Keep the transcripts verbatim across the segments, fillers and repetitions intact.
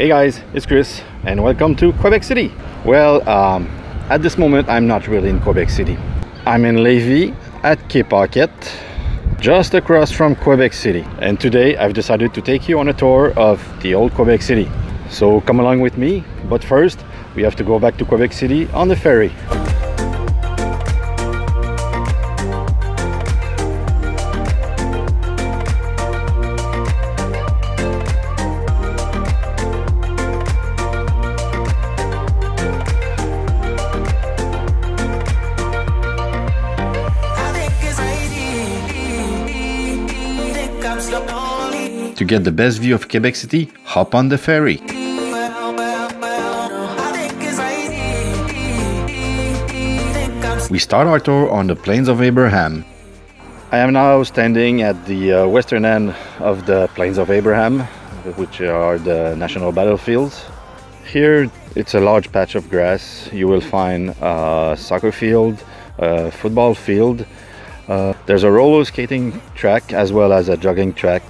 Hey guys, it's Chris and welcome to Quebec City. Well, um, at this moment I'm not really in Quebec City. I'm in Lévis at Quai Paquet, just across from Quebec City. And today I've decided to take you on a tour of the old Quebec City. So come along with me, but first we have to go back to Quebec City on the ferry. To get the best view of Quebec City, hop on the ferry. We start our tour on the Plains of Abraham. I am now standing at the uh, western end of the Plains of Abraham, which are the national battlefields. Here it's a large patch of grass. You will find a soccer field, a football field. Uh, there's a roller skating track as well as a jogging track,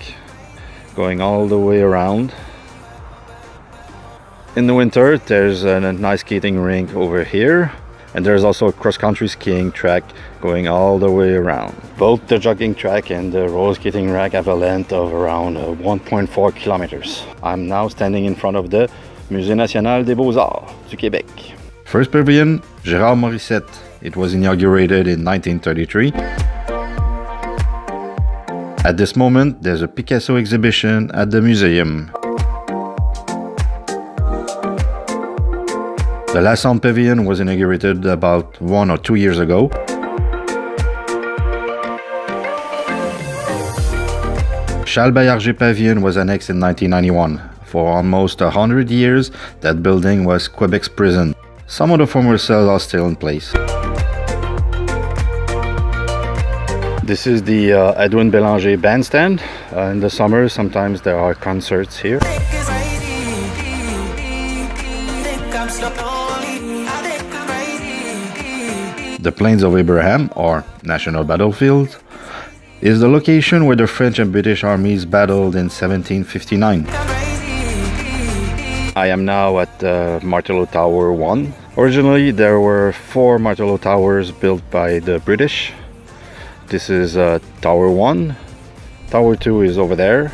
going all the way around. In the winter there's a nice skating rink over here, and there's also a cross-country skiing track going all the way around. Both the jogging track and the roller skating rack have a length of around uh, one point four kilometers. I'm now standing in front of the Musée national des beaux-arts du québec. First pavilion, Gérard Morisset. It was inaugurated in nineteen thirty-three. At this moment, there's a Picasso exhibition at the museum. The La Salle Pavilion was inaugurated about one or two years ago. Charles Baillairgé Pavilion was annexed in nineteen ninety-one. For almost one hundred years, that building was Quebec's prison. Some of the former cells are still in place. This is the uh, Edwin Bélanger Bandstand. Uh, in the summer, sometimes there are concerts here. The Plains of Abraham, or National Battlefield, is the location where the French and British armies battled in seventeen fifty-nine. I am now at uh, Martello Tower one. Originally, there were four Martello Towers built by the British. This is uh, Tower one, Tower two is over there,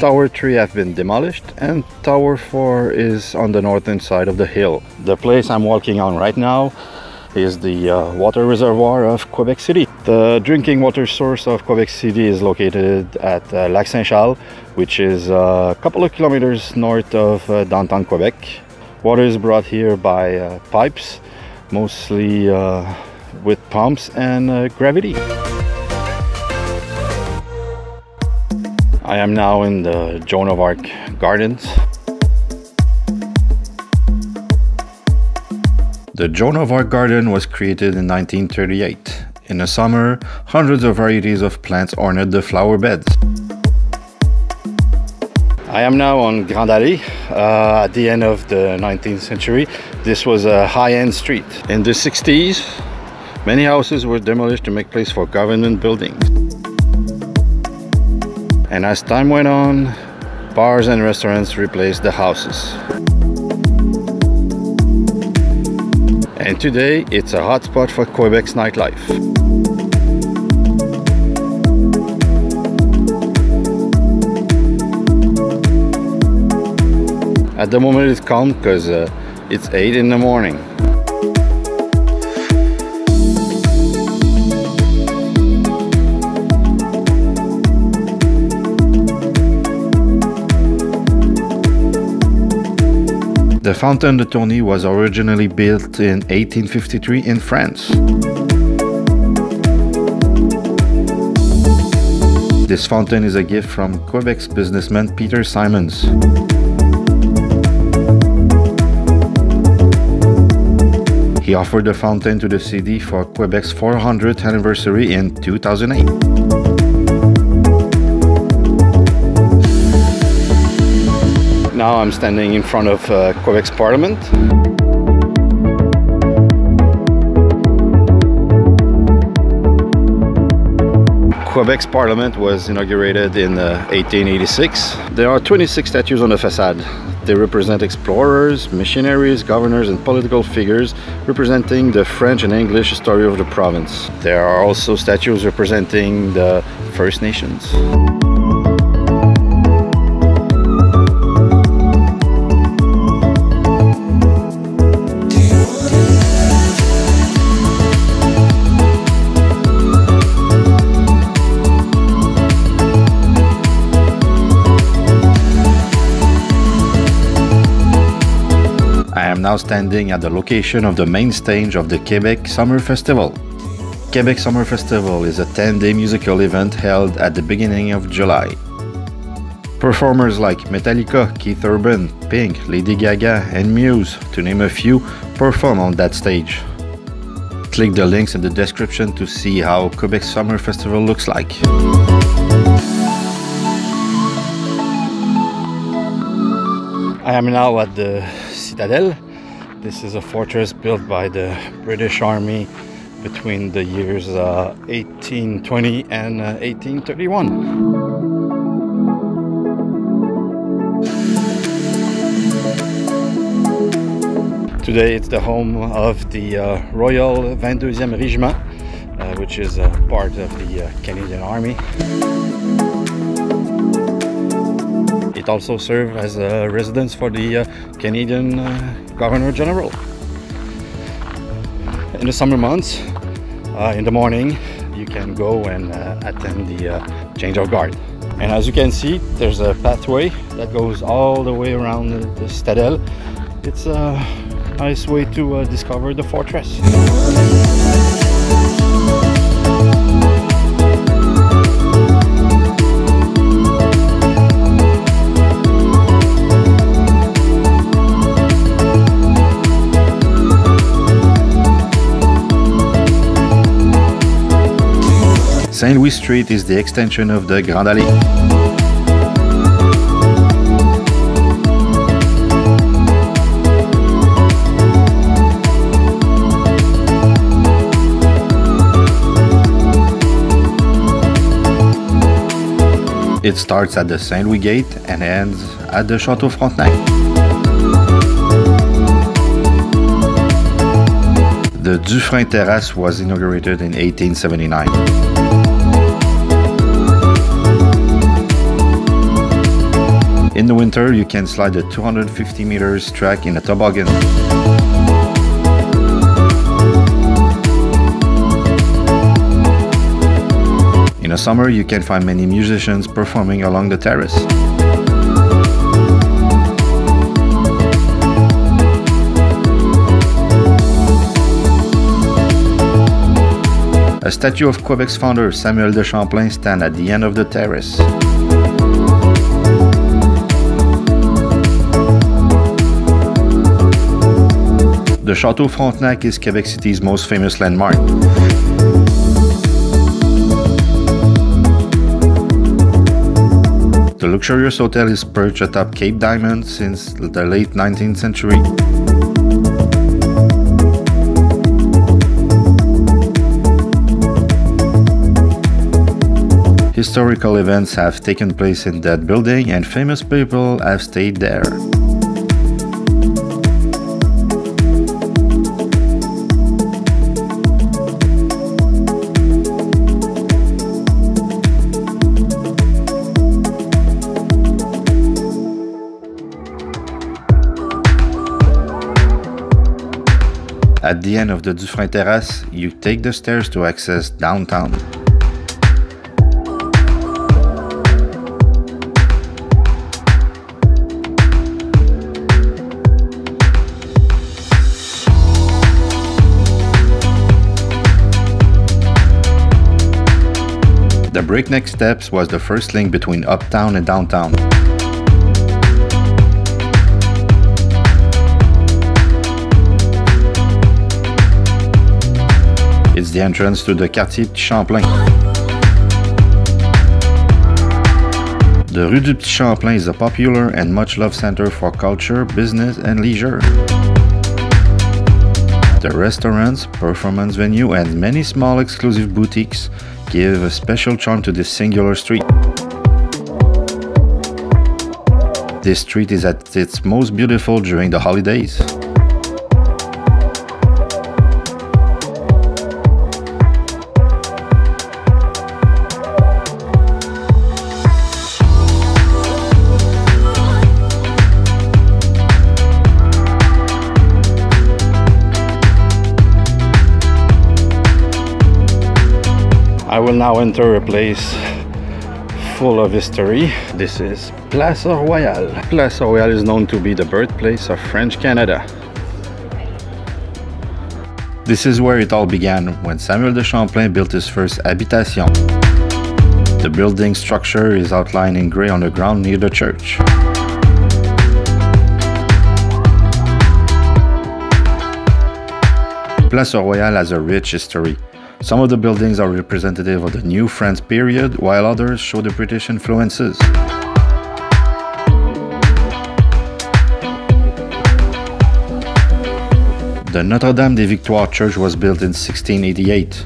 Tower three have been demolished, and Tower four is on the northern side of the hill. The place I'm walking on right now is the uh, water reservoir of Quebec City. The drinking water source of Quebec City is located at uh, Lac Saint-Charles, which is uh, a couple of kilometers north of uh, downtown Quebec. Water is brought here by uh, pipes, mostly uh, with pumps and uh, gravity. I am now in the Joan of Arc Gardens. The Joan of Arc Garden was created in nineteen thirty-eight. In the summer, hundreds of varieties of plants ornate the flower beds. I am now on Grande Allée, uh, at the end of the nineteenth century. This was a high-end street. In the sixties, many houses were demolished to make place for government buildings. And as time went on, bars and restaurants replaced the houses. And today, it's a hotspot for Quebec's nightlife. At the moment it's calm because uh, it's eight in the morning. The Fountain de Tourney was originally built in eighteen fifty-three in France. This fountain is a gift from Quebec's businessman Peter Simons. He offered the fountain to the city for Quebec's four hundredth anniversary in two thousand eight. Now I'm standing in front of uh, Quebec's Parliament. Quebec's parliament was inaugurated in uh, eighteen eighty-six. There are twenty-six statues on the facade. They represent explorers, missionaries, governors and political figures representing the French and English story of the province. There are also statues representing the First Nations. Now standing at the location of the main stage of the Québec Summer Festival. Québec Summer Festival is a ten-day musical event held at the beginning of July. Performers like Metallica, Keith Urban, Pink, Lady Gaga and Muse, to name a few, perform on that stage. Click the links in the description to see how Québec Summer Festival looks like. I am now at the Citadel. This is a fortress built by the British Army between the years uh, eighteen twenty and uh, eighteen thirty-one. Today it's the home of the uh, Royal twenty-second Regiment, uh, which is a uh, part of the uh, Canadian Army. It also serves as a residence for the uh, Canadian uh, Governor-General. In the summer months, uh, in the morning, you can go and uh, attend the uh, change of guard. And as you can see, there's a pathway that goes all the way around the, the Citadel. It's a nice way to uh, discover the fortress. Saint Louis Street is the extension of the Grande Allée. It starts at the Saint Louis Gate and ends at the Château Frontenac. The Dufresne Terrace was inaugurated in eighteen seventy-nine. In the winter, you can slide the two hundred fifty meters track in a toboggan. In the summer, you can find many musicians performing along the terrace. A statue of Quebec's founder, Samuel de Champlain, stands at the end of the terrace. The Château Frontenac is Quebec City's most famous landmark. The luxurious hotel is perched atop Cape Diamond since the late nineteenth century. Historical events have taken place in that building and famous people have stayed there. At the end of the Dufresne Terrace, you take the stairs to access downtown. The Breakneck Steps was the first link between uptown and downtown. It's the entrance to the Quartier Petit Champlain. The Rue du Petit Champlain is a popular and much-loved center for culture, business and leisure. The restaurants, performance venue and many small exclusive boutiques give a special charm to this singular street. This street is at its most beautiful during the holidays. I will now enter a place full of history. This is Place Royale. Place Royale is known to be the birthplace of French Canada. This is where it all began, when Samuel de Champlain built his first habitation. The building structure is outlined in grey on the ground near the church. Place Royale has a rich history. Some of the buildings are representative of the New France period, while others show the British influences. The Notre-Dame des Victoires church was built in sixteen eighty-eight.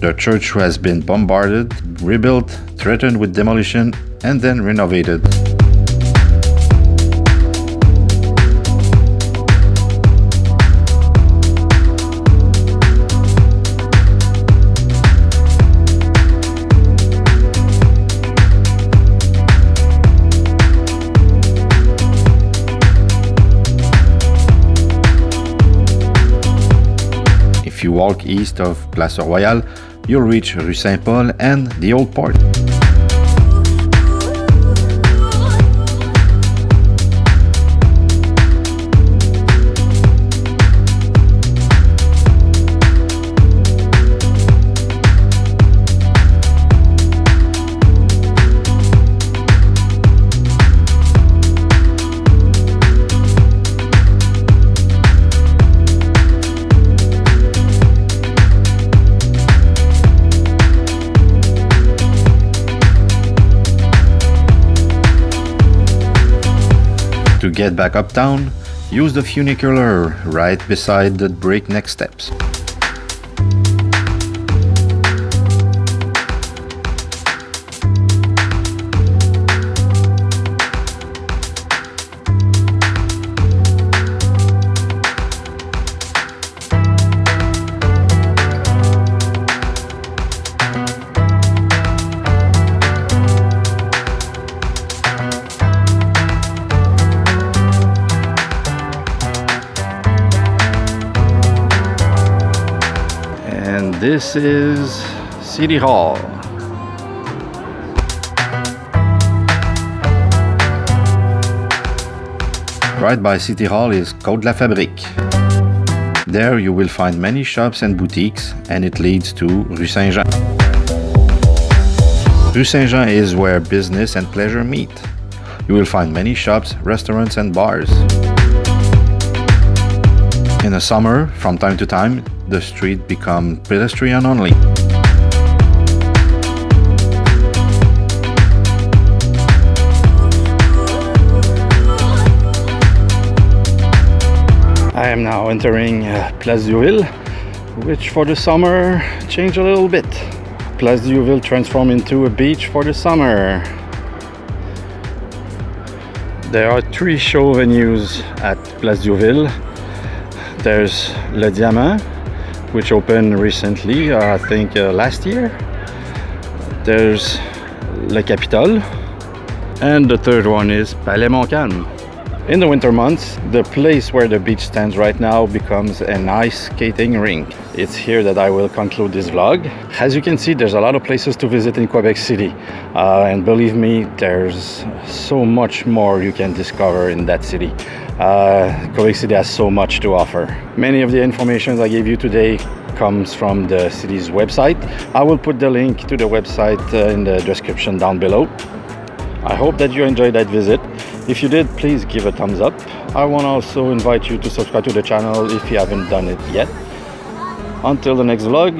The church has been bombarded, rebuilt, threatened with demolition, and then renovated. If you walk east of Place Royale, you'll reach Rue Saint-Paul and the Old Port. To get back uptown, use the funicular right beside the Breakneck Steps. This is City Hall. Right by City Hall is Côte de la Fabrique. There you will find many shops and boutiques, and it leads to Rue Saint-Jean. Rue Saint-Jean is where business and pleasure meet. You will find many shops, restaurants and bars. In the summer, from time to time, the street becomes pedestrian only. I am now entering uh, Place D'Youville, which for the summer changed a little bit. Place D'Youville transformed into a beach for the summer. There are three show venues at Place D'Youville. There's Le Diamant, which opened recently, uh, I think uh, last year. There's Le Capitole. And the third one is Palais Montcalm. In the winter months, the place where the beach stands right now becomes an ice skating rink. It's here that I will conclude this vlog. As you can see, there's a lot of places to visit in Quebec City. Uh, and believe me, there's so much more you can discover in that city. Uh, Quebec City has so much to offer. Many of the information I gave you today comes from the city's website. I will put the link to the website uh, in the description down below. I hope that you enjoyed that visit. If you did, please give a thumbs up. I want to also invite you to subscribe to the channel if you haven't done it yet. Until the next vlog,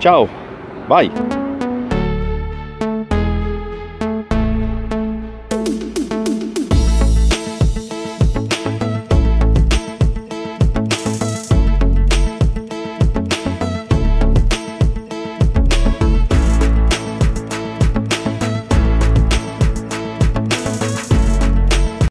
ciao, bye!